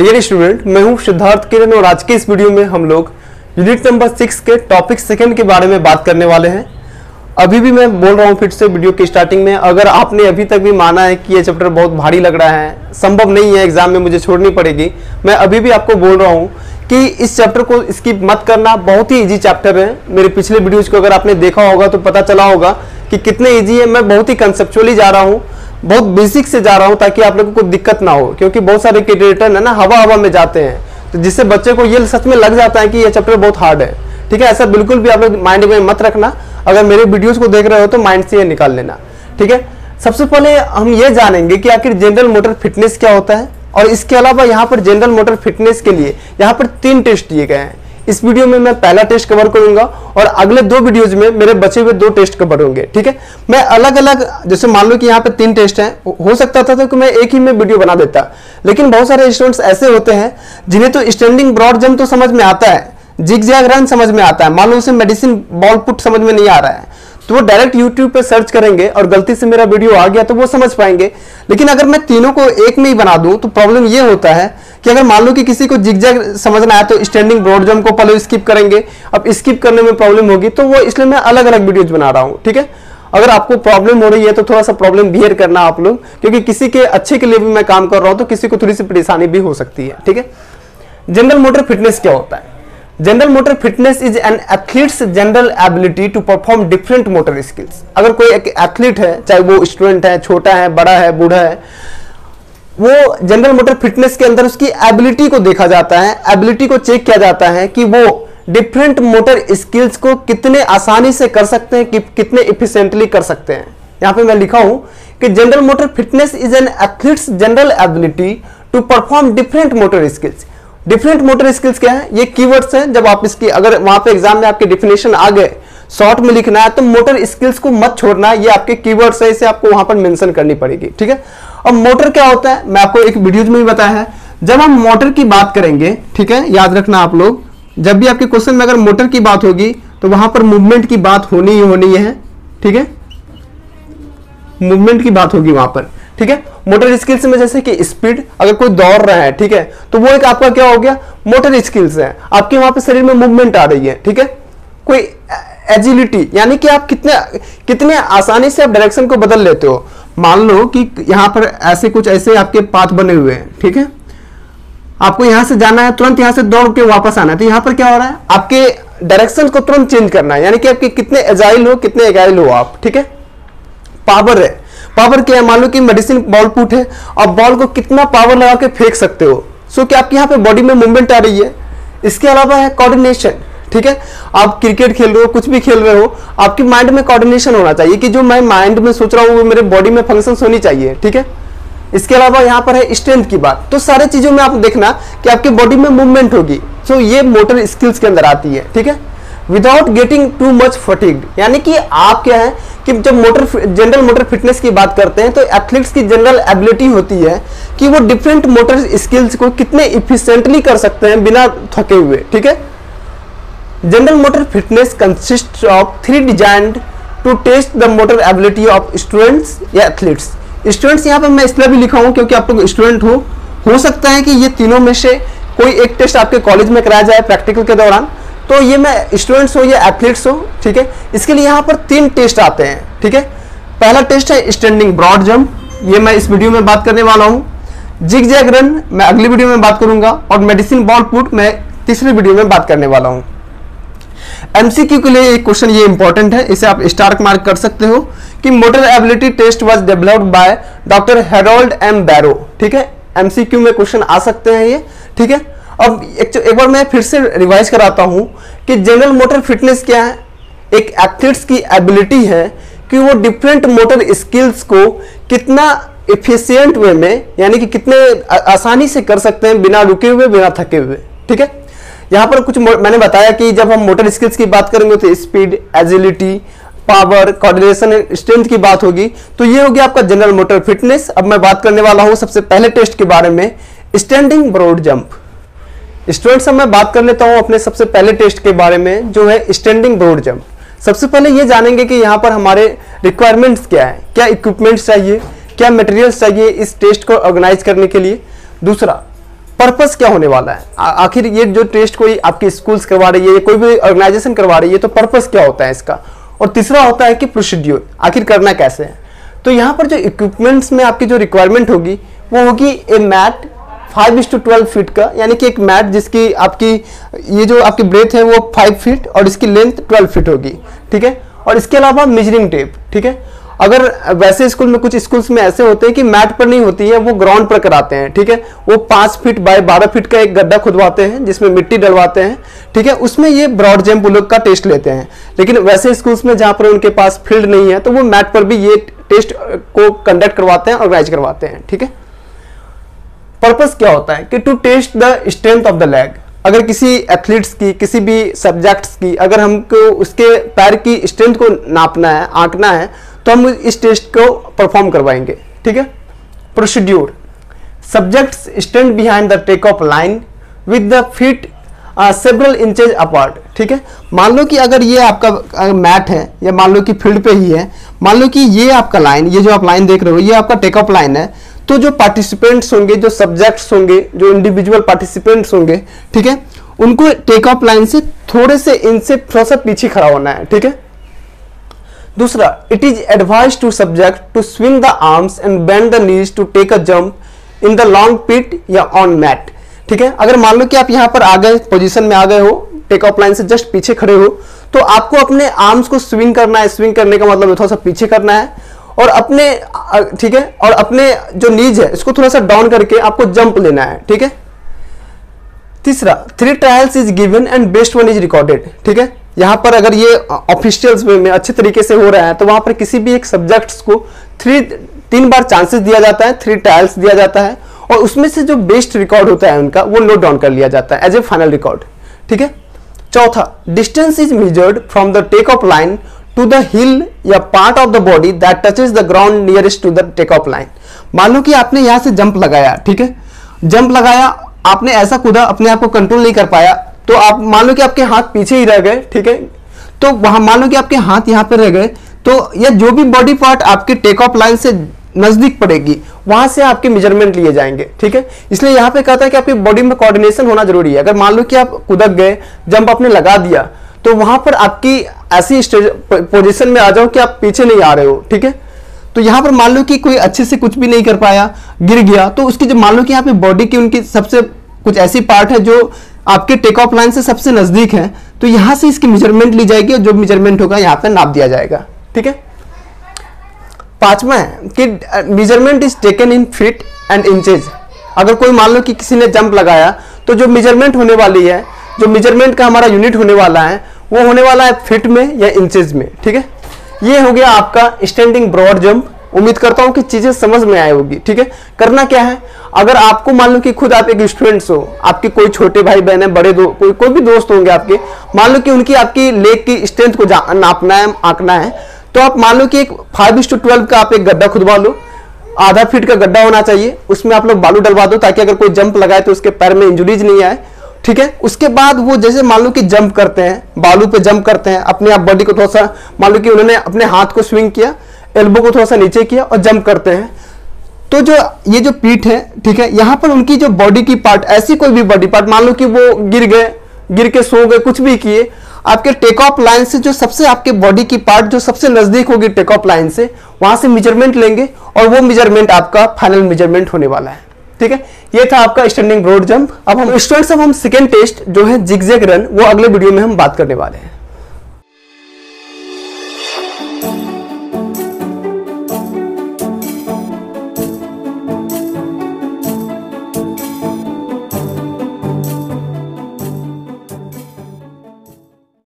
Dear student, मैं हूं सिद्धार्थ किरण और आज के इस वीडियो में हम लोग यूनिट नंबर 6 के टॉपिक सेकंड के बारे में बात करने वाले हैं। अभी भी मैं बोल रहा हूं फिर से वीडियो की स्टार्टिंग में, अगर आपने अभी तक भी माना है कि ये चैप्टर बहुत भारी लग रहा है, संभव नहीं है, एग्जाम में मुझे छोड़नी पड़ेगी, मैं अभी भी आपको बोल रहा हूँ कि इस चैप्टर को स्किप मत करना। बहुत ही ईजी चैप्टर है। मेरे पिछले वीडियोज को अगर आपने देखा होगा तो पता चला होगा कि कितने ईजी है। मैं बहुत ही कंसेप्चुअली जा रहा हूँ, बहुत बेसिक से जा रहा हूं ताकि आप लोगों को दिक्कत ना हो, क्योंकि बहुत सारे कैंडिडेट है ना हवा में जाते हैं, तो जिससे बच्चे को ये सच में लग जाता है कि ये चैप्टर बहुत हार्ड है। ठीक है, ऐसा बिल्कुल भी आप लोग माइंड में मत रखना। अगर मेरे वीडियोस को देख रहे हो तो माइंड से ये निकाल लेना। ठीक है, सबसे पहले हम ये जानेंगे कि आखिर जनरल मोटर फिटनेस क्या होता है, और इसके अलावा यहाँ पर जनरल मोटर फिटनेस के लिए यहाँ पर 3 टेस्ट दिए गए हैं। इस वीडियो में मैं पहला टेस्ट कवर करूंगा और अगले 2 वीडियोज में मेरे बचे हुए 2 टेस्ट कवर होंगे। ठीक है, मैं अलग अलग, जैसे मान लो कि यहाँ पे 3 टेस्ट हैं, हो सकता था कि मैं एक ही में वीडियो बना देता, लेकिन बहुत सारे स्टूडेंट्स ऐसे होते हैं जिन्हें तो स्टैंडिंग ब्रॉड जंप तो समझ में आता है, जिगजैग रन समझ में आता है, मान लो उसे मेडिसिन बॉल पुट समझ में नहीं आ रहा है, तो वो डायरेक्ट यूट्यूब पे सर्च करेंगे और गलती से मेरा वीडियो आ गया तो वो समझ पाएंगे। लेकिन अगर मैं तीनों को एक में ही बना दूं तो प्रॉब्लम ये होता है कि अगर मान लो कि किसी को जिगजैग समझना है तो स्टैंडिंग ब्रॉड जंप को पहले स्किप करेंगे, अब स्किप करने में प्रॉब्लम होगी, तो वो इसलिए मैं अलग अलग वीडियोज बना रहा हूँ। ठीक है, अगर आपको प्रॉब्लम हो रही है तो थोड़ा सा प्रॉब्लम बिहेयर करना आप लोग, क्योंकि किसी के अच्छे के लिए भी मैं काम कर रहा हूँ तो किसी को थोड़ी सी परेशानी भी हो सकती है। ठीक है, जनरल मोटर फिटनेस क्या होता है? General motor fitness is an athlete's general ability to perform different motor skills. अगर कोई एक एथलीट है, चाहे वो स्टूडेंट है, छोटा है, बड़ा है, बूढ़ा है, वो जनरल मोटर फिटनेस के अंदर उसकी एबिलिटी को देखा जाता है, एबिलिटी को चेक किया जाता है कि वो डिफरेंट मोटर स्किल्स को कितने आसानी से कर सकते हैं, कितने इफिशियंटली कर सकते हैं। यहाँ पे मैं लिखा हूं कि general motor fitness is an athlete's general ability to perform different motor skills. Different motor skills क्या है? ये कीवर्ड्स हैं। जब आप इसकी अगर वहां पे एग्जाम में आपके डिफिनेशन आ गए, शॉर्ट में लिखना है तो मोटर स्किल्स को मत छोड़ना, ये आपके कीवर्ड्स हैं, इसे आपको वहां पर मेंशन करनी पड़ेगी। ठीक है, और मोटर क्या होता है मैं आपको एक वीडियो में भी बताया है। जब हम मोटर की बात करेंगे, ठीक है, याद रखना आप लोग, जब भी आपके क्वेश्चन में अगर मोटर की बात होगी तो वहां पर मूवमेंट की बात होनी ही होनी है। ठीक है, मूवमेंट की बात होगी वहां पर। ठीक है, मोटर स्किल्स में जैसे कि स्पीड, अगर कोई दौड़ रहा है, ठीक है, तो वो एक आपका क्या हो गया, मोटर स्किल्स है। आपके वहां पे शरीर में मूवमेंट आ रही है। ठीक है, कोई एजिलिटी, यानी कि आप कितने आसानी से आप डायरेक्शन को बदल लेते हो। मान लो कि यहाँ पर ऐसे कुछ ऐसे आपके पाथ बने हुए हैं, ठीक है, आपको यहाँ से जाना है, तुरंत यहाँ से दौड़ के वापस आना है, तो यहाँ पर क्या हो रहा है, आपके डायरेक्शन को तुरंत चेंज करना है, यानी कि आपके कितने एजाइल हो आप। ठीक है, पावर है, पावर क्या है, मान लो कि मेडिसिन बॉल पुट है, अब बॉल को कितना पावर लगा के फेंक सकते हो, सो कि आपके यहाँ पे बॉडी में मूवमेंट आ रही है। इसके अलावा है कोऑर्डिनेशन। ठीक है, आप क्रिकेट खेल रहे हो, कुछ भी खेल रहे हो, आपके माइंड में कोऑर्डिनेशन होना चाहिए कि जो मैं माइंड में सोच रहा हूँ वो मेरे बॉडी में फंक्शन होनी चाहिए। ठीक है, इसके अलावा यहाँ पर है स्ट्रेंथ की बात, तो सारे चीजों में आप देखना कि आपकी बॉडी में मूवमेंट होगी, सो ये मोटर स्किल्स के अंदर आती है। ठीक है, without getting too much fatigued, यानी कि आप क्या है कि जब जनरल मोटर फिटनेस की बात करते हैं तो एथलीट्स की जनरल एबिलिटी होती है कि वो डिफरेंट मोटर स्किल्स को कितने इफिशियंटली कर सकते हैं बिना थके हुए। ठीक है, general motor fitness consist of 3 designed to test the motor ability of students या एथलीट्स। स्टूडेंट्स यहाँ पर मैं इसलिए भी लिखा हूँ क्योंकि आप लोग स्टूडेंट हो सकता है कि ये तीनों में से कोई एक टेस्ट आपके कॉलेज में कराया जाए प्रैक्टिकल के दौरान, तो ये मैं स्टूडेंट्स हो या एथलीट्स हो। ठीक है, इसके लिए यहाँ पर 3 टेस्ट आते हैं। ठीक है, पहला टेस्ट है स्टैंडिंग ब्रॉड जंप, ये मैं इस वीडियो में बात करने वाला हूँ। जिगजैग रन मैं अगली वीडियो में बात करूंगा, और मेडिसिन बॉल पुट मैं तीसरी वीडियो में बात करने वाला हूँ। एमसीक्यू के लिए एक क्वेश्चन ये इंपॉर्टेंट है, इसे आप स्टार्क मार्क कर सकते हो कि motor ability test was developed by doctor Harold M Barrow. ठीक है, एमसीक्यू में क्वेश्चन आ सकते हैं ये। ठीक है, अब एक बार मैं फिर से रिवाइज कराता हूं कि जनरल मोटर फिटनेस क्या है, एक एथलीट्स की एबिलिटी है कि वो डिफरेंट मोटर स्किल्स को कितना एफिशिएंट वे में, यानी कि कितने आसानी से कर सकते हैं बिना रुके हुए, बिना थके हुए। ठीक है, यहाँ पर कुछ मैंने बताया कि जब हम मोटर स्किल्स की बात करेंगे तो speed, agility, power, coordination, strength की बात होगी, तो ये होगी आपका जनरल मोटर फिटनेस। अब मैं बात करने वाला हूँ सबसे पहले टेस्ट के बारे में, स्टैंडिंग ब्रॉड जंप। स्टूडेंट्स, अब मैं बात कर लेता हूं अपने सबसे पहले टेस्ट के बारे में जो है स्टैंडिंग ब्रॉड जंप। सबसे पहले ये जानेंगे कि यहाँ पर हमारे रिक्वायरमेंट्स क्या है, क्या इक्विपमेंट्स चाहिए, क्या मटेरियल्स चाहिए इस टेस्ट को ऑर्गेनाइज करने के लिए। दूसरा, पर्पस क्या होने वाला है, आखिर ये जो टेस्ट कोई आपकी स्कूल्स करवा रही है या कोई भी ऑर्गेनाइजेशन करवा रही है तो पर्पस क्या होता है इसका। और तीसरा होता है कि प्रोसीड्यूर, आखिर करना कैसे है। तो यहाँ पर जो इक्विपमेंट्स में आपकी जो रिक्वायरमेंट होगी वो होगी ए मैट 5:12 फीट का, यानी कि एक मैट जिसकी आपकी ये जो आपकी ब्रेथ है वो 5 फीट और इसकी लेंथ 12 फीट होगी, ठीक है। और इसके अलावा मेजरिंग टेप, ठीक है। अगर वैसे स्कूल में कुछ स्कूल्स में ऐसे होते हैं कि मैट पर नहीं होती है, वो ग्राउंड पर कराते हैं, ठीक है। वो 5 फीट बाय 12 फीट का एक गड्ढा खुदवाते हैं जिसमें मिट्टी डलवाते हैं, ठीक है। उसमें ये ब्रॉड जंप वो लोग का टेस्ट लेते हैं। लेकिन वैसे स्कूल्स में जहाँ पर उनके पास फील्ड नहीं है तो वो मैट पर भी ये टेस्ट को कंडक्ट करवाते हैं, ऑर्गेनाइज करवाते हैं, ठीक है। पर्पस क्या होता है कि to test the strength of the leg. अगर किसी एथलीट्स की, किसी भी सब्जेक्ट्स की अगर हमको उसके पैर की स्ट्रेंथ को नापना है, आंकना है, तो हम इस टेस्ट को परफॉर्म करवाएंगे, ठीक है। Procedure, subjects stand behind the take off line with the feet several inches apart, ठीक है। मान लो कि अगर ये आपका मैट है या मान लो कि फील्ड पे ही है, मान लो कि ये आपका लाइन, ये जो आप लाइन देख रहे हो ये आपका टेक ऑफ लाइन है, तो जो पार्टिसिपेंट्स होंगे, जो सब्जेक्ट्स होंगे, जो इंडिविजुअल पार्टिसिपेंट्स होंगे, ठीक है, उनको टेक ऑफ लाइन से थोड़े से इनसे थोड़ा सा पीछे खड़ा होना है, ठीक है। दूसरा, it is advise to subject to swing the arms and bend the knees to take a jump in the long pit या ऑन मैट, ठीक है। अगर मान लो कि आप यहाँ पर आ गए, पोजीशन में आ गए हो, टेक ऑफ लाइन से जस्ट पीछे खड़े हो, तो आपको अपने आर्म्स को स्विंग करना है। स्विंग करने का मतलब थोड़ा सा पीछे करना है और अपने, ठीक है, और अपने जो नीज है इसको थोड़ा सा डाउन करके आपको जंप लेना है, ठीक है। तीसरा, 3 trials is given and best one is recorded, ठीक है। यहाँ पर अगर ये ऑफिशियल्स में अच्छे तरीके से हो रहा है तो वहाँ पर किसी भी एक सब्जेक्ट्स को 3 बार चांसेस दिया जाता है, 3 ट्रायल्स दिया जाता है और उसमें से जो बेस्ट रिकॉर्ड होता है उनका वो नोट डाउन कर लिया जाता है एज ए फाइनल रिकॉर्ड, ठीक है। चौथा, distance is measured from the take off line to the heel या part of the body that touches the ground nearest to the take off line. मान लो कि आपने यहाँ से जंप लगाया, ठीक है, जंप लगाया, आपने ऐसा कूदा, अपने आप को कंट्रोल नहीं कर पाया, तो आप मान लो कि आपके हाथ पीछे ही रह गए, ठीक है, तो वहां मान लो कि आपके हाथ यहाँ पे रह गए, तो या जो भी बॉडी पार्ट आपके टेक ऑफ लाइन से नजदीक पड़ेगी वहां से आपके मेजरमेंट लिए जाएंगे, ठीक है। इसलिए यहाँ पे कहता है कि आपकी बॉडी में कोऑर्डिनेशन होना जरूरी है। अगर मान लो कि आप कुदक गए, जंप आपने लगा दिया, तो वहां पर आपकी ऐसी पोजिशन में आ जाओ कि आप पीछे नहीं आ रहे हो, ठीक है। तो यहाँ पर मान लो कि कोई अच्छे से कुछ भी नहीं कर पाया, गिर गया, तो उसकी जो मान लो कि यहाँ पे बॉडी की उनकी सबसे कुछ ऐसी पार्ट है जो आपके टेक ऑफ लाइन से सबसे नजदीक है, तो यहाँ से इसकी मेजरमेंट ली जाएगी और जो मेजरमेंट होगा यहाँ पे नाप दिया जाएगा, ठीक है। पांचवा है कि measurement is taken in feet and inches. अगर कोई मान लो कि किसी ने जंप लगाया तो जो मेजरमेंट होने वाली है, जो मेजरमेंट का हमारा यूनिट होने वाला है वो होने वाला है फीट में या इंचेज में, ठीक है। ये हो गया आपका स्टैंडिंग ब्रॉड जंप। उम्मीद करता हूं कि चीजें समझ में आई होगी, ठीक है। करना क्या है, अगर आपको मान लो कि खुद आप एक स्टूडेंट्स हो, आपके कोई छोटे भाई बहन है, बड़े कोई भी दोस्त होंगे आपके, मान लो कि उनकी आपकी लेग की स्ट्रेंथ को नापना है, आंकना है, तो आप मान लो कि एक 5:12 का आप एक गड्ढा खुदवा लो, आधा फीट का गड्ढा होना चाहिए, उसमें आप लोग बालू डलवा दो ताकि अगर कोई जंप लगाए तो उसके पैर में इंजुरीज नहीं आए, ठीक है। उसके बाद वो जैसे मान लो कि जंप करते हैं, बालू पे जंप करते हैं, अपने आप बॉडी को थोड़ा सा मान लो कि उन्होंने अपने हाथ को स्विंग किया, एल्बो को थोड़ा सा नीचे किया और जंप करते हैं, तो जो ये जो पीठ है, ठीक है, यहाँ पर उनकी जो बॉडी की पार्ट, ऐसी कोई भी बॉडी पार्ट, मान लो कि वो गिर गए, गिर के सो गए, कुछ भी किए, आपके टेक ऑफ लाइन से जो सबसे आपके बॉडी की पार्ट जो सबसे नजदीक होगी टेक ऑफ लाइन से, वहां से मेजरमेंट लेंगे और वो मेजरमेंट आपका फाइनल मेजरमेंट होने वाला है, ठीक है। ये था आपका स्टैंडिंग ब्रॉड जंप। अब हम सेकेंड टेस्ट जो है जिगजैग रन, वो अगले वीडियो में हम बात करने वाले हैं।